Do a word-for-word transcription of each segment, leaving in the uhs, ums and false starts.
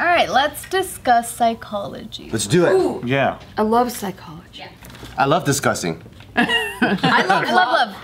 All right, let's discuss psychology. Let's do it. Ooh. Yeah. I love psychology. Yeah. I love discussing. I love, I love,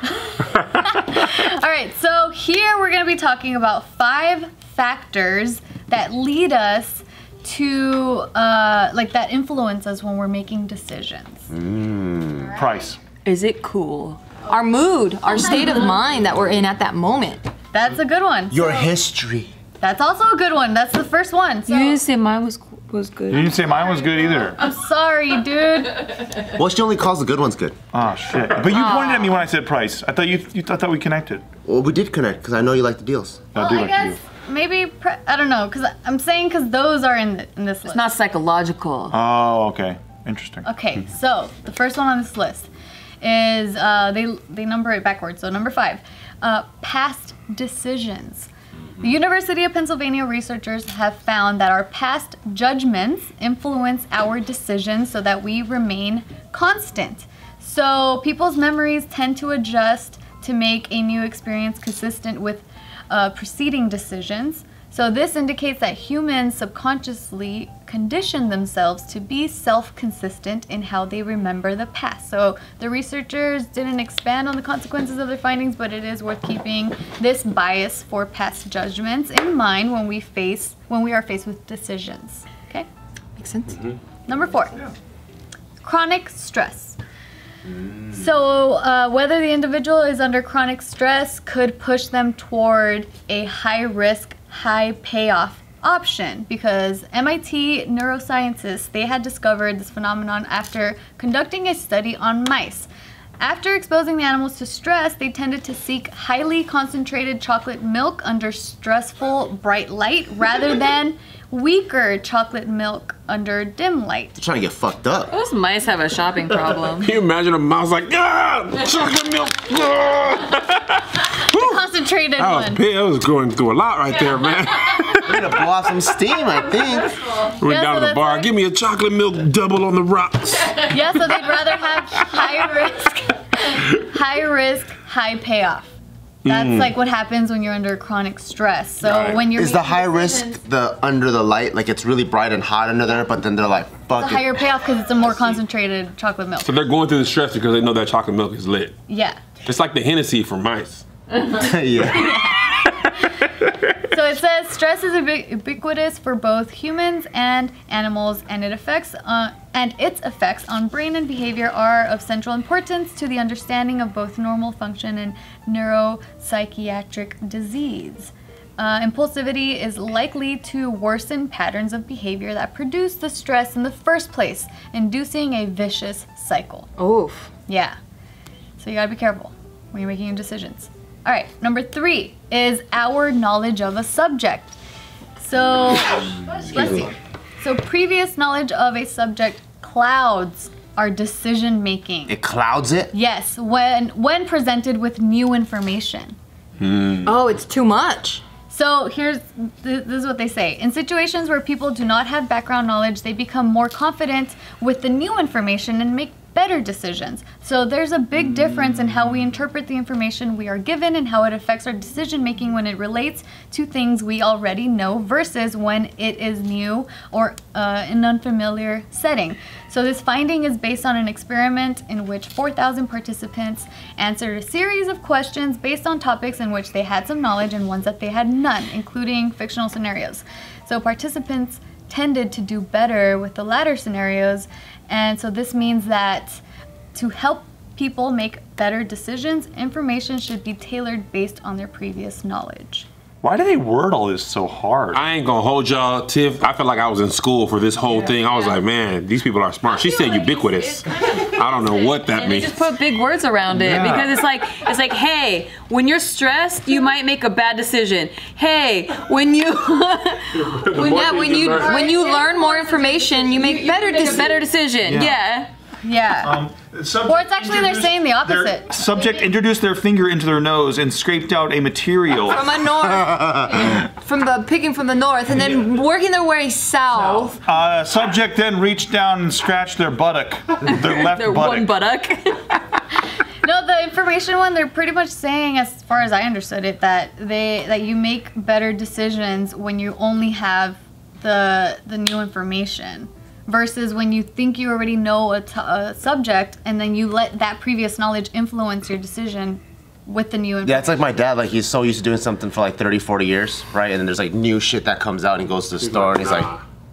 love. All right, so here we're gonna be talking about five factors that lead us to, uh, like that influence us when we're making decisions. Mm. Right. Price. Is it cool? Our mood, our state of mind that we're in at that moment. That's a good one. Your so, history. That's also a good one. That's the first one. So. You didn't say mine was was good. You didn't say mine was good either. I'm sorry, dude. Well, she only calls the good ones good. Oh shit! But you Aww. pointed at me when I said price. I thought you, you I thought we connected. Well, we did connect because I know you like the deals. Well, I do I like guess the maybe pre I don't know because I'm saying because those are in the, in this list. It's not psychological. Oh, okay, interesting. Okay, so the first one on this list is uh, they they number it backwards. So number five, uh, past decisions. The University of Pennsylvania researchers have found that our past judgments influence our decisions so that we remain constant. So people's memories tend to adjust to make a new experience consistent with uh, preceding decisions. So this indicates that humans subconsciously condition themselves to be self-consistent in how they remember the past. So the researchers didn't expand on the consequences of their findings, but it is worth keeping this bias for past judgments in mind when we face when we are faced with decisions. Okay? Makes sense. Mm-hmm. Number four, yeah. Chronic stress. Mm. So uh, whether the individual is under chronic stress could push them toward a high-risk, high payoff option, because M I T neuroscientists, they had discovered this phenomenon after conducting a study on mice. After exposing the animals to stress, they tended to seek highly concentrated chocolate milk under stressful bright light rather than weaker chocolate milk under dim light. They're trying to get fucked up. Those mice have a shopping problem. Can you imagine a mouse like, ah, chocolate milk? Ah. The concentrated I was, one. I was going through a lot right yeah. there, man. We're gonna blow off some steam, I think. Went yeah, down so to the bar. Like, give me a chocolate milk double on the rocks. Yeah, so they'd rather have high risk, high risk, high payoff. That's mm. like what happens when you're under chronic stress. So right. when you're is the high decisions, risk the under the light, like it's really bright and hot under there, but then they're like, fuck it's it. a higher payoff because it's a more concentrated chocolate milk. So they're going through the stress because they know that chocolate milk is lit. Yeah. It's like the Hennessy for mice. yeah. yeah. So it says stress is ubiquitous for both humans and animals, and it affects uh, and its effects on brain and behavior are of central importance to the understanding of both normal function and neuropsychiatric disease. Uh, impulsivity is likely to worsen patterns of behavior that produce the stress in the first place, inducing a vicious cycle. Oof. Yeah. So you gotta be careful when you're making your decisions. All right, number three is our knowledge of a subject. So, let's see. So previous knowledge of a subject clouds our decision making. It clouds it? Yes, when when presented with new information. Hmm. Oh, it's too much. So here's, th this is what they say. In situations where people do not have background knowledge, they become more confident with the new information and make better decisions. So there's a big difference in how we interpret the information we are given and how it affects our decision making when it relates to things we already know versus when it is new or uh, an unfamiliar setting. So this finding is based on an experiment in which four thousand participants answered a series of questions based on topics in which they had some knowledge and ones that they had none, including fictional scenarios. So participants tended to do better with the latter scenarios, and so this means that to help people make better decisions, information should be tailored based on their previous knowledge. Why do they word all this so hard? I ain't gonna hold y'all, Tiff. I felt like I was in school for this whole yeah. thing. I was yeah. like, man, these people are smart. She said like ubiquitous. Kind of I don't know what that and means. They just put big words around it yeah. because it's like, it's like, hey, when you're stressed, you might make a bad decision. Hey, when you when, yeah, when you learn. when you learn more information, you make you, you better make a better decision. Yeah. yeah. Yeah. Um, or it's actually they're saying the opposite. Their, subject introduced their finger into their nose and scraped out a material. From a north. from the picking from the north and then working their way south. south. Uh, subject then reached down and scratched their buttock. Their left their buttock. one buttock. No, the information one, they're pretty much saying, as far as I understood it, that they that you make better decisions when you only have the, the new information. Versus when you think you already know a, t a subject and then you let that previous knowledge influence your decision with the new information. Yeah, it's like my dad, like he's so used to doing something for like thirty, forty years, right? And then there's like new shit that comes out and he goes to the he's store like, and he's nah.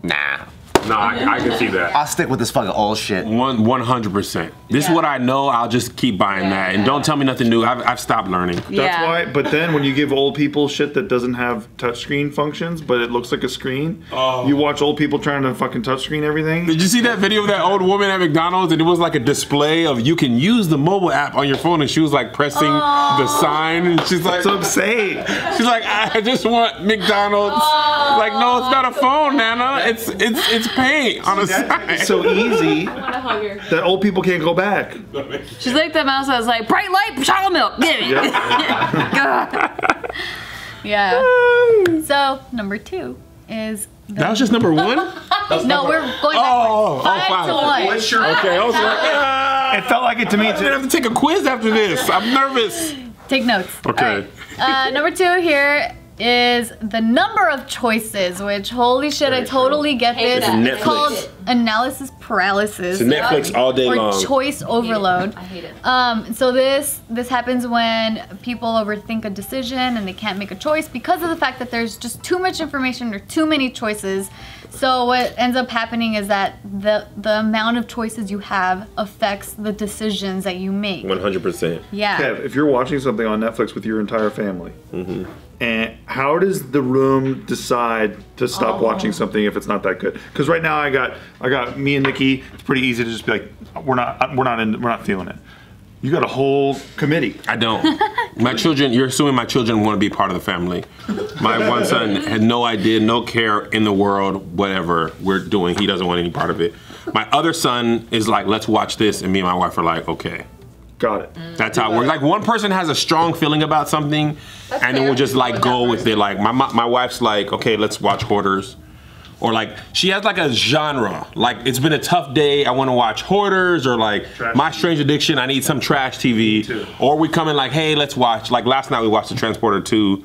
like, nah. No, I, I can see that. I'll stick with this fucking old shit. One, one hundred percent. This yeah. is what I know. I'll just keep buying yeah, that, and yeah. don't tell me nothing new. I've, I've stopped learning. That's yeah. why. But then when you give old people shit that doesn't have touchscreen functions, but it looks like a screen, oh. you watch old people trying to fucking touchscreen everything. Did you see that video of that old woman at McDonald's, and it was like a display of you can use the mobile app on your phone, and she was like pressing oh. the sign, and she's like, "That's what I'm saying." She's like, "I just want McDonald's." Oh. Like, no, it's not a phone, Nana. It's it's it's. Paint on a side. So easy that old people can't go back. She's like that mouse that was like, bright light, chocolate milk, give me. Yep. yeah. So number two is. The that was just number one? no, number we're going oh, backwards. Five, oh, five to one. one sure. Okay, I was like, ah. It felt like it to me too. I'm gonna have to take a quiz after this. I'm nervous. Take notes. Okay. Right. Uh, number two here. Is the number of choices, which holy shit, Very I totally true. get this. It's, it's called analysis paralysis. It's Netflix yeah. all day or long. Or choice I overload. Hate I hate it. Um, so this this happens when people overthink a decision and they can't make a choice because of the fact that there's just too much information or too many choices. So what ends up happening is that the the amount of choices you have affects the decisions that you make. one hundred percent. Yeah. Kev, if you're watching something on Netflix with your entire family, mm-hmm. and how does the room decide to stop oh. watching something if it's not that good? Because right now I got I got me and Nikki. It's pretty easy to just be like, we're not we're not in, we're not feeling it. You got a whole committee. I don't. My children, you're assuming my children want to be part of the family. My one son had no idea, no care in the world, whatever we're doing. He doesn't want any part of it. My other son is like, let's watch this, and me and my wife are like, okay. Got it. Mm, That's how it works. Like one person has a strong feeling about something, That's and then we'll just like go with it. Like my my wife's like, okay, let's watch Hoarders, or like she has like a genre. Like it's been a tough day, I want to watch Hoarders, or like trash My Strange Addiction. I need some trash T V. Or we come in like, hey, let's watch. Like last night we watched The Transporter two.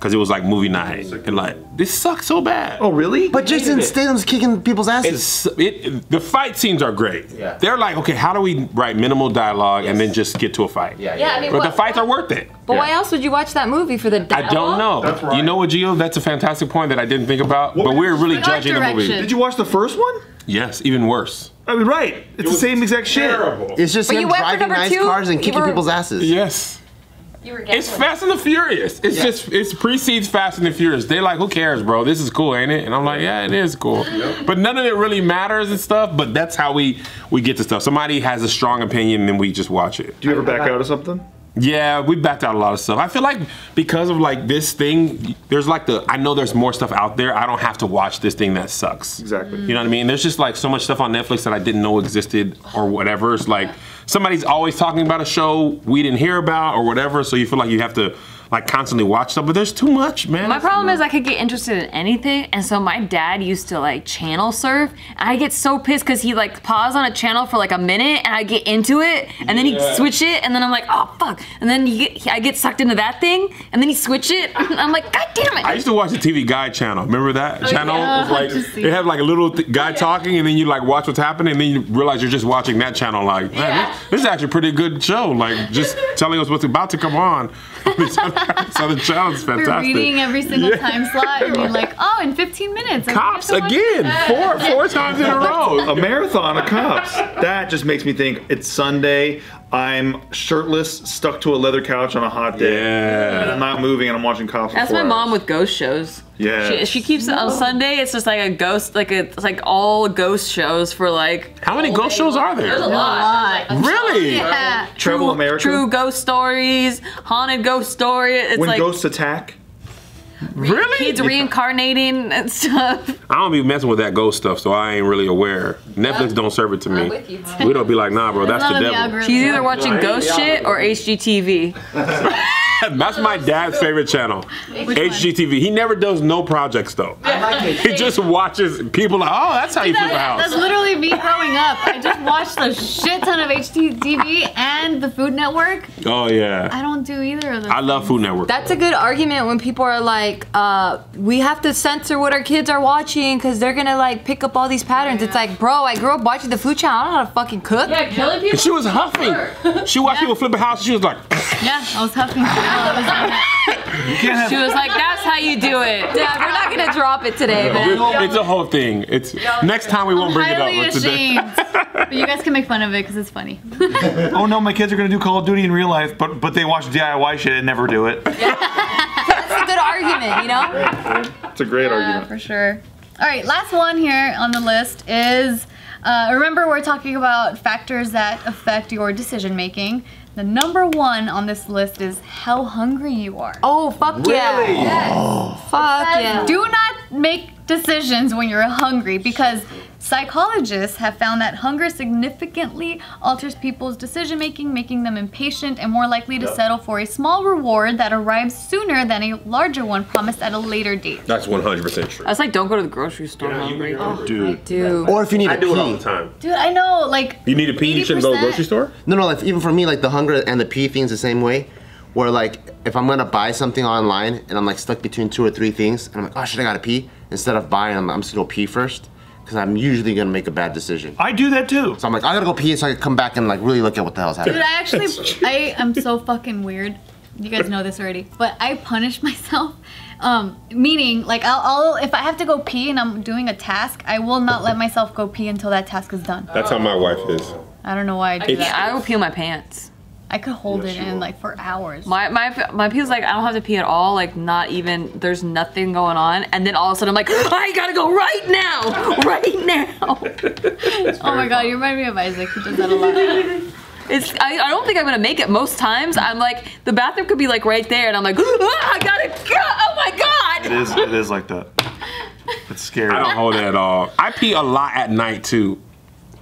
Cause it was like movie night, and like this sucks so bad. Oh really? But Jason Statham's kicking people's asses. It's, it, the fight scenes are great. Yeah. They're like, okay, how do we write minimal dialogue yes. and then just get to a fight? Yeah, yeah. yeah I mean, but what, the fights are worth it. But yeah. why else would you watch that movie for the dialogue? I don't know. That's right. You know what, Gio? That's a fantastic point that I didn't think about. What, but we're really judging direction. the movie. Did you watch the first one? Yes, even worse. I mean, right? It's it the same exact terrible. shit. It's just but him driving nice two? cars and you kicking were, people's asses. Yes. It's Fast and the Furious. It's yeah. just, it's precedes Fast and the Furious. They're like, who cares, bro? This is cool, ain't it? And I'm like, yeah, it is cool. Yep. But none of it really matters and stuff, but that's how we, we get to stuff. Somebody has a strong opinion, and then we just watch it. Do you ever back out of something? Yeah, we backed out a lot of stuff. I feel like because of like this thing, there's like the, I know there's more stuff out there. I don't have to watch this thing that sucks. Exactly. You know what I mean? There's just like so much stuff on Netflix that I didn't know existed or whatever. It's like somebody's always talking about a show we didn't hear about or whatever. So you feel like you have to like constantly watch stuff, but there's too much, man. My problem is I could get interested in anything, and so my dad used to like channel surf, and I get so pissed because he like paused on a channel for like a minute, and I get into it, and yeah. then he'd switch it, and then I'm like, oh fuck, and then you get, I get sucked into that thing, and then he switch it, and I'm like, god damn it. I used to watch the T V Guide channel, remember that oh, channel? Yeah. It was like, it had like a little th guy yeah. talking, and then you like watch what's happening, and then you realize you're just watching that channel like, man, yeah. this, this is actually a pretty good show, like just telling us what's about to come on. So the channel's fantastic. We're reading every single yeah. time slot, and you're like, oh, in fifteen minutes. Cops again, four four times in a row. A marathon of Cops. That just makes me think it's Sunday. I'm shirtless, stuck to a leather couch on a hot day. Yeah. And I'm not moving, and I'm watching Cops. That's my mom hours. with ghost shows. Yeah. She, she keeps it on Sunday. It's just like a ghost, like a, it's like all ghost shows for like. How many ghost shows are there? There's a lot. A lot. Really? Yeah. True, Travel America. True ghost stories, haunted ghost story. It's when like ghosts attack. Really? Kids yeah. reincarnating and stuff. I don't be messing with that ghost stuff, so I ain't really aware. Netflix don't serve it to me. I'm with you. We don't be like, nah, bro, that's the devil. She's either watching ghost shit or H G T V. That's my dad's favorite channel, H G T V. He never does no projects though. I like it. He just watches people like, oh, that's how you keep a house. That's literally me growing up. I just watched a shit ton of H G T V and the Food Network. Oh yeah. I don't do either of those. I love Food Network. That's a good argument when people are like, uh, we have to censor what our kids are watching because they're gonna like pick up all these patterns. Yeah. It's like, bro, I grew up watching the Food Channel. I don't know how to fucking cook. Yeah, killing people. She was huffing. She watched yeah. people flip a house. She was like, yeah, I was huffing. She was like, that's how you do it. Yeah, we're not gonna drop it today, but it's a whole thing. It's next time we won't bring it up. Ashamed, but you guys can make fun of it because it's funny. Oh no, my kids are gonna do Call of Duty in real life, but but they watch D I Y shit and never do it. Yeah. That's a good argument, you know. It's a great yeah, argument for sure. All right, last one here on the list is uh, remember we're talking about factors that affect your decision making. The number one on this list is how hungry you are. Oh, fuck really? Yeah. Yes. Oh. Fuck because yeah. Do not make decisions when you're hungry because psychologists have found that hunger significantly alters people's decision making, making them impatient and more likely to yep. settle for a small reward that arrives sooner than a larger one promised at a later date. That's one hundred percent true. That's like, don't go to the grocery store yeah, hungry. Oh, dude. I do. Or if you need I to pee. I do it all the time. Dude, I know, like you need to pee, eighty percent. You shouldn't go to the grocery store? No, no, like, even for me, like the hunger and the pee thing's the same way. Where like, if I'm gonna buy something online and I'm like stuck between two or three things and I'm like, oh shit, I gotta pee. Instead of buying, I'm, I'm just gonna go pee first. Cause I'm usually gonna make a bad decision. I do that too. So I'm like, I gotta go pee so I can come back and like really look at what the hell's happening. Dude, I actually, I am so fucking weird. You guys know this already, but I punish myself. Um, meaning, like, I'll, I'll, if I have to go pee and I'm doing a task, I will not let myself go pee until that task is done. That's how my wife is. I don't know why I do it's, that. I will pee my pants. I could hold yes, it in will. like for hours. My my my pee's like I don't have to pee at all. Like not even there's nothing going on, and then all of a sudden I'm like I gotta go right now, right now. Oh my god, you remind me of Isaac. He does that a lot. It's I, I don't think I'm gonna make it most times. I'm like the bathroom could be like right there, and I'm like ah, I gotta go. Oh my god. It is it is like that. It's scary. I don't hold it at all. I pee a lot at night too.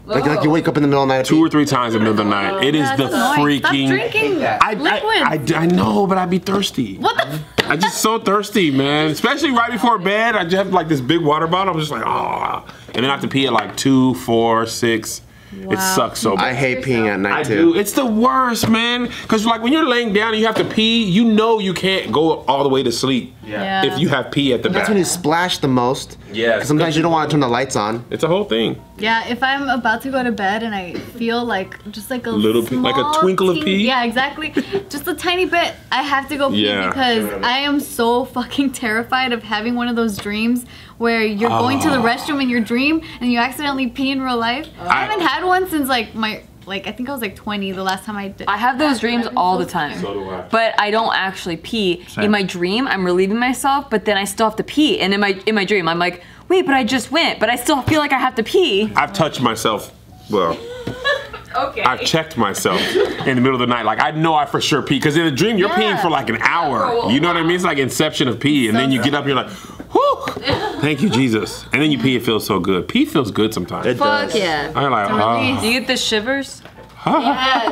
Like, like you wake up in the middle of the night. Two or three times in the middle of the night. It is the freaking. Stop drinking liquids. I, I, I, I know, but I'd be thirsty. What the? I'm just so thirsty, man. Especially right before bed. I just have like this big water bottle. I'm just like, oh. And then I have to pee at like two, four, six. Wow. It sucks so much. I hate peeing at night too. I do. It's the worst, man. Because like when you're laying down and you have to pee, you know you can't go all the way to sleep. Yeah. Yeah. If you have pee at the back. That's when you splash the most. Yeah. Sometimes you don't want to turn the lights on. It's a whole thing. Yeah. If I'm about to go to bed and I feel like just like a little, small, like a twinkle of pee. Yeah, exactly. Just a tiny bit. I have to go pee yeah. because I am so fucking terrified of having one of those dreams where you're oh. going to the restroom in your dream and you accidentally pee in real life. Oh. I haven't had one since like my. Like, I think I was like twenty the last time I did. I have those dreams all the time. So do I. But I don't actually pee. Same. In my dream, I'm relieving myself, but then I still have to pee. And in my in my dream, I'm like, wait, but I just went, but I still feel like I have to pee. I've touched myself. Well. Okay. I've checked myself in the middle of the night. Like, I know I for sure pee. Because in a dream, you're yeah. peeing for like an hour. You know what I mean? It's like inception of pee. And so then you get up and you're like, whoo! Thank you, Jesus. And then you pee, it feels so good. Pee feels good sometimes. It Fuck does. yeah. I'm like, oh. Do you get the shivers? Yes.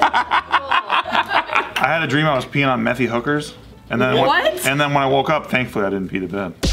I had a dream I was peeing on methy hookers. And then what? When, and then when I woke up, thankfully I didn't pee to bed.